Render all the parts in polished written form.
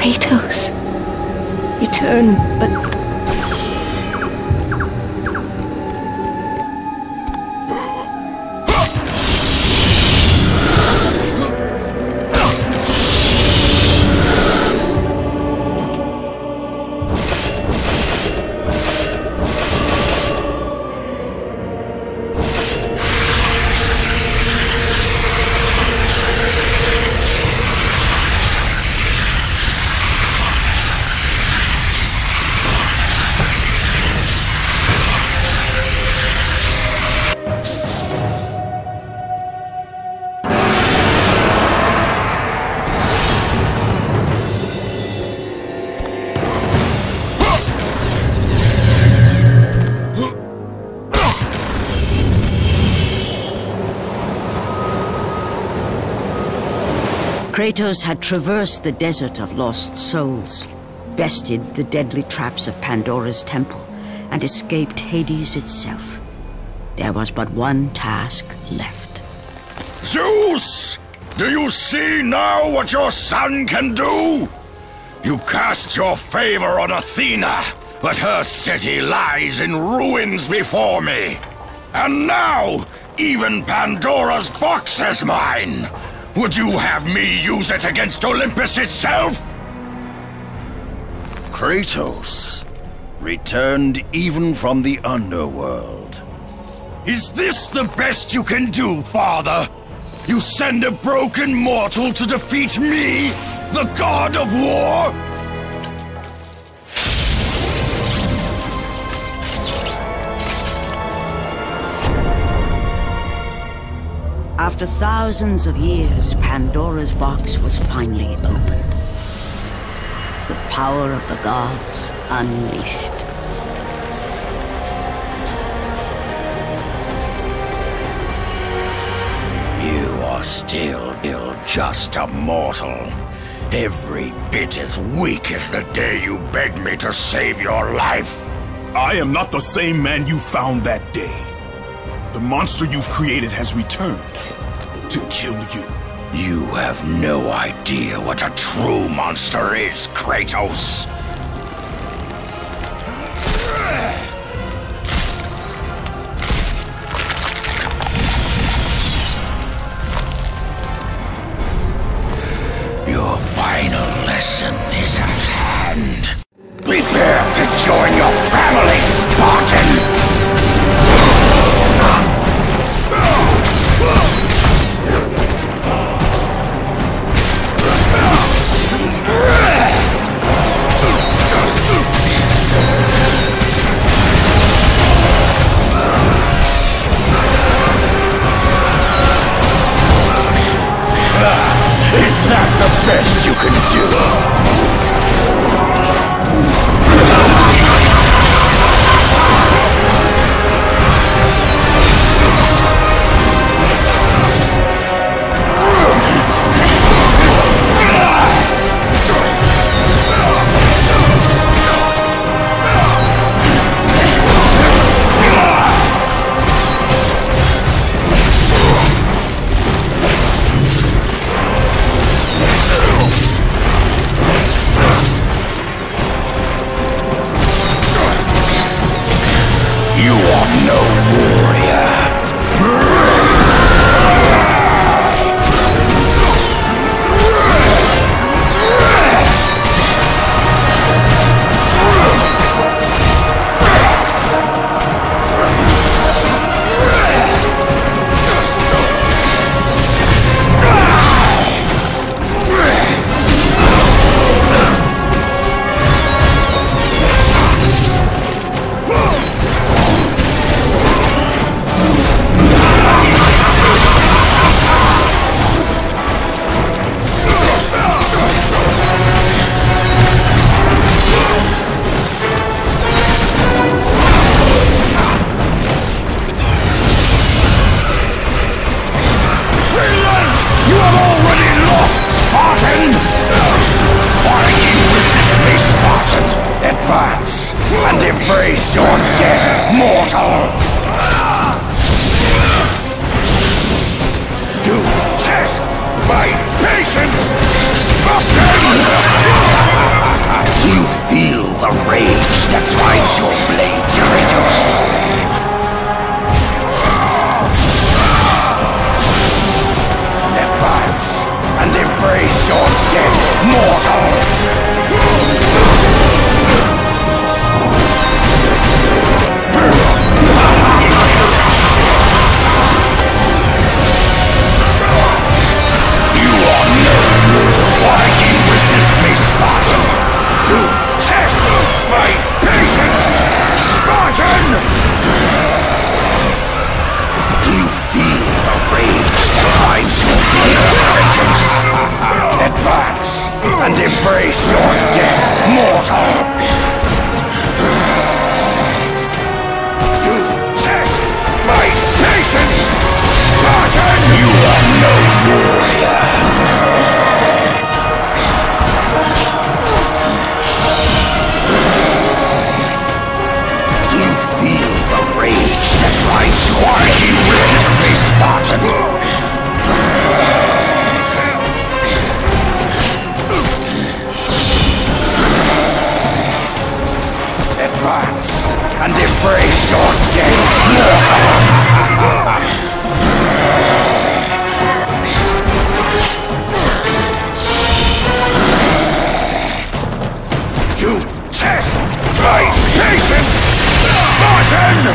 Kratos. Return, but... Kratos had traversed the desert of lost souls, bested the deadly traps of Pandora's temple, and escaped Hades itself. There was but one task left. Zeus! Do you see now what your son can do? You cast your favor on Athena, but her city lies in ruins before me. And now, even Pandora's box is mine! Would you have me use it against Olympus itself? Kratos, returned even from the underworld. Is this the best you can do, Father? You send a broken mortal to defeat me, the God of War? After thousands of years, Pandora's box was finally opened. The power of the gods unleashed. You are still just a mortal. Every bit as weak as the day you begged me to save your life. I am not the same man you found that day. The monster you've created has returned to kill you. You have no idea what a true monster is, Kratos. Your final lesson is at hand. Prepare to join your family, Spartan! Best you can do. You test my patience! Stop them! Embrace your death, mortal! You test my patience, Spartan! You are no warrior! Do you feel the rage that drives you? Why do you resist me, Spartan? And embrace your death. You test my patience, Spartan!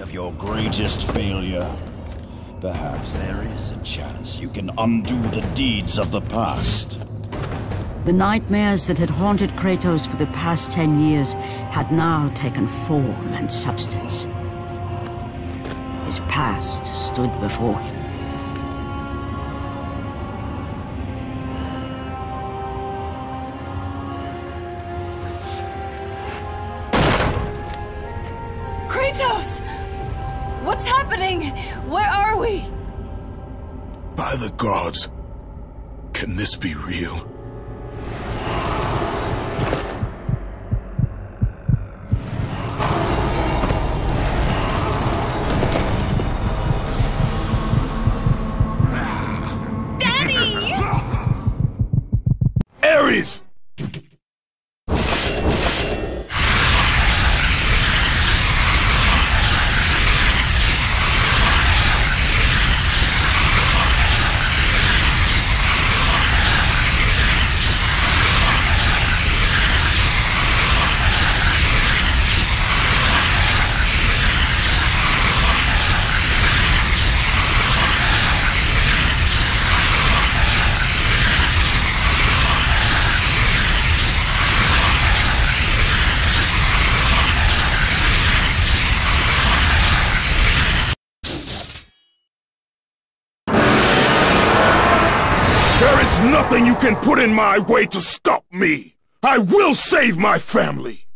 Of your greatest failure. Perhaps there is a chance you can undo the deeds of the past. The nightmares that had haunted Kratos for the past 10 years had now taken form and substance. His past stood before him. The gods, can this be real? Daddy! Ares! Nothing you can put in my way to stop me! I will save my family!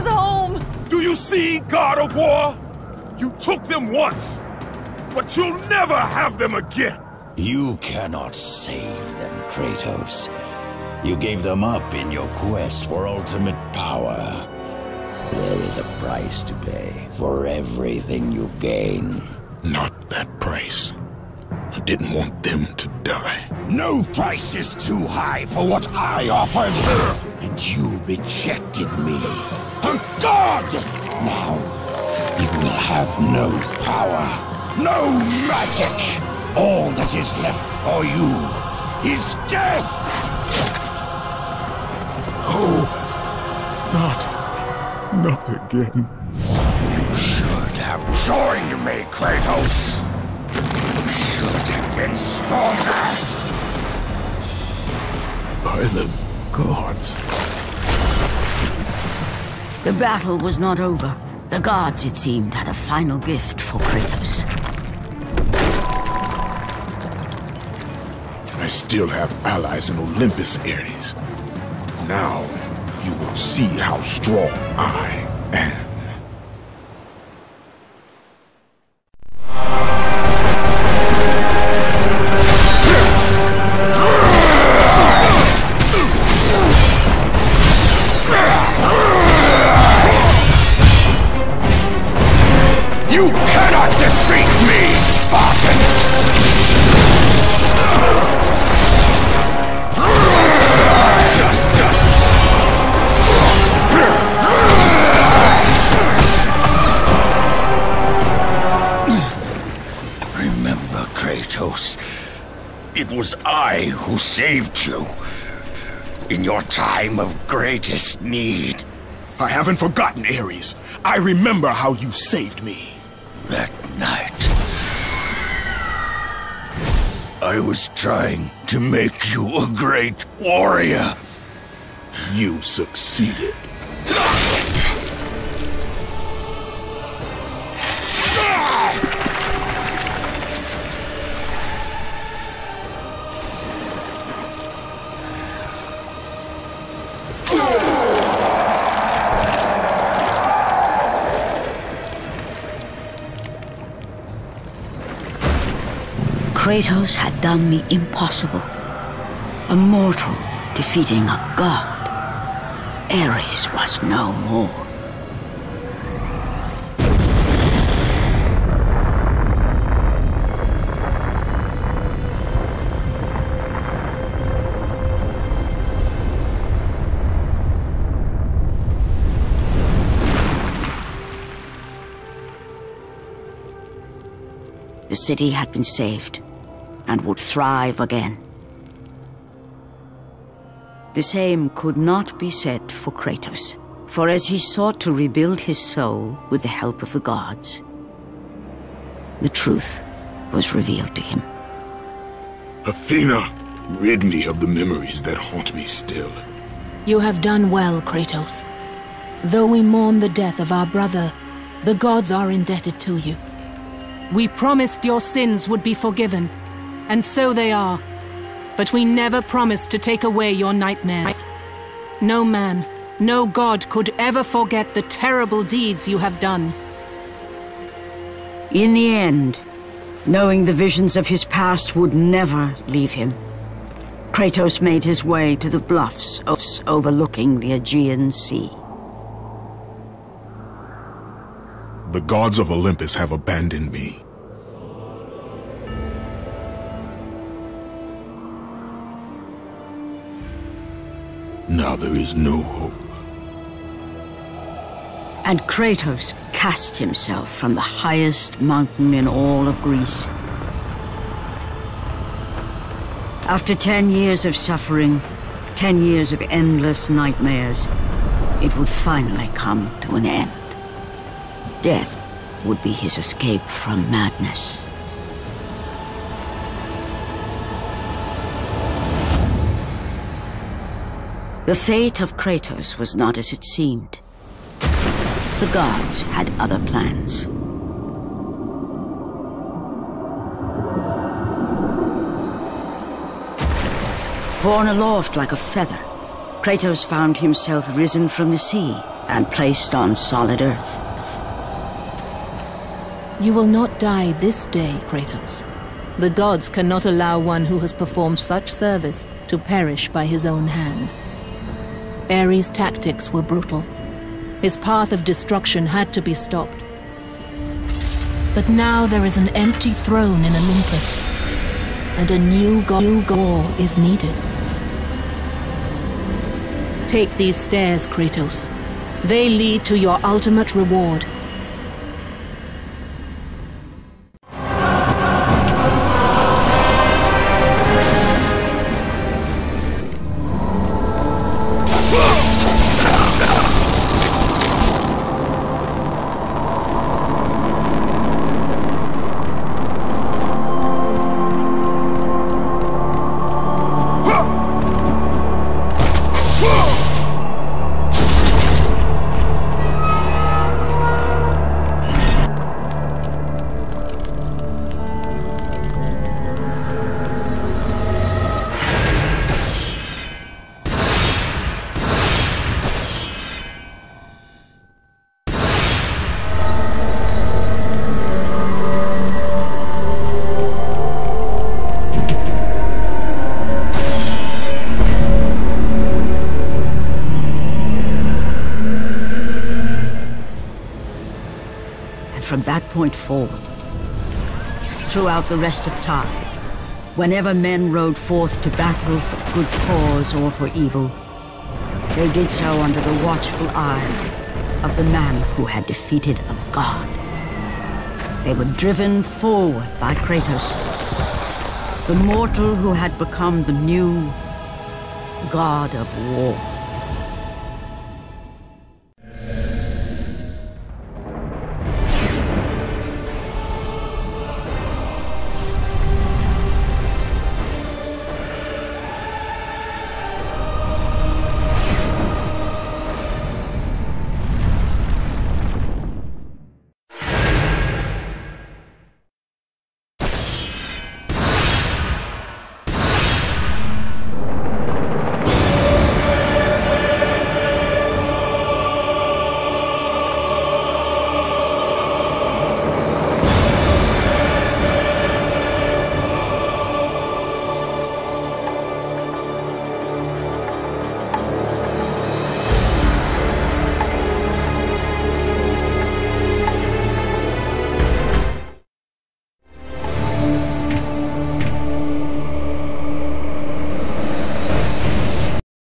is home! Do you see, God of War? You took them once, but you'll never have them again! You cannot save them, Kratos. You gave them up in your quest for ultimate power. There is a price to pay for everything you gain. Not that price. I didn't want them to die. No price is too high for what I offered! And you rejected me. Oh God! Now, you will have no power, no magic! All that is left for you is death! Oh, not again. You should have joined me, Kratos! You should have been stronger! By the gods. The battle was not over. The gods, it seemed, had a final gift for Kratos. I still have allies in Olympus, Ares. Now, you will see how strong I am. It was I who saved you in your time of greatest need. I haven't forgotten, Ares. I remember how you saved me. That night, I was trying to make you a great warrior. You succeeded. Kratos had done the impossible. A mortal defeating a god. Ares was no more. The city had been saved and would thrive again. The same could not be said for Kratos, for as he sought to rebuild his soul with the help of the gods, the truth was revealed to him. Athena, rid me of the memories that haunt me still. You have done well, Kratos. Though we mourn the death of our brother, the gods are indebted to you. We promised your sins would be forgiven. And so they are. But we never promised to take away your nightmares. No man, no god could ever forget the terrible deeds you have done. In the end, knowing the visions of his past would never leave him, Kratos made his way to the bluffs overlooking the Aegean Sea. The gods of Olympus have abandoned me. Now there is no hope. And Kratos cast himself from the highest mountain in all of Greece. After 10 years of suffering, 10 years of endless nightmares, it would finally come to an end. Death would be his escape from madness. The fate of Kratos was not as it seemed. The gods had other plans. Borne aloft like a feather, Kratos found himself risen from the sea and placed on solid earth. You will not die this day, Kratos. The gods cannot allow one who has performed such service to perish by his own hand. Ares' tactics were brutal. His path of destruction had to be stopped. But now there is an empty throne in Olympus, and a new God of War is needed. Take these stairs, Kratos. They lead to your ultimate reward. From that point forward, throughout the rest of time, whenever men rode forth to battle for good cause or for evil, they did so under the watchful eye of the man who had defeated a god. They were driven forward by Kratos, the mortal who had become the new God of War.